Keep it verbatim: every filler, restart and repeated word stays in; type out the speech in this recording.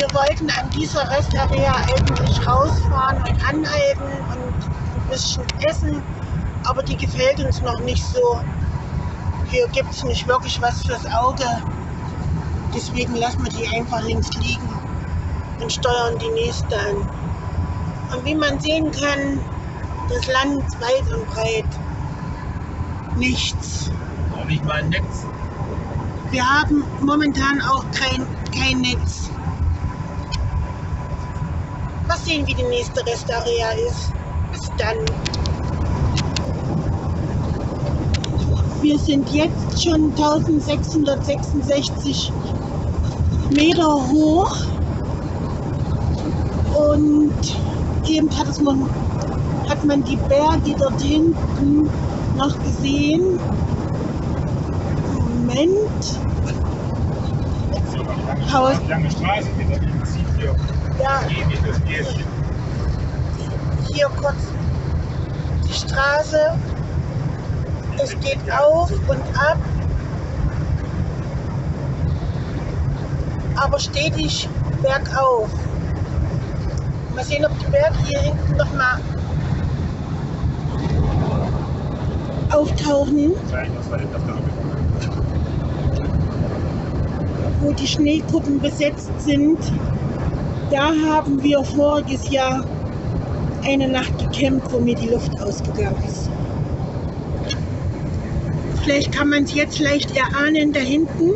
wir wollten an dieser Restaria eigentlich rausfahren und anhalten und ein bisschen essen, aber die gefällt uns noch nicht so. Hier gibt es nicht wirklich was fürs Auge, deswegen lassen wir die einfach links liegen und steuern die nächste an. Und wie man sehen kann, das Land ist weit und breit. Nichts. Noch nicht mal ein Netz. Wir haben momentan auch kein, kein Netz. Mal sehen, wie die nächste Restaria ist. Bis dann. Wir sind jetzt schon eintausendsechshundertsechsundsechzig Meter hoch. Und eben hat, es man, hat man die Berge dort hinten noch gesehen. Moment. Haus. Lange Straße, hier. Ja. Hier kurz die Straße. Es geht auf und ab. Aber stetig bergauf. Mal sehen, ob die Berge hier hinten nochmal auftauchen. Wo die Schneegruppen besetzt sind, da haben wir voriges Jahr eine Nacht gecampt, wo mir die Luft ausgegangen ist. Vielleicht kann man es jetzt leicht erahnen da hinten.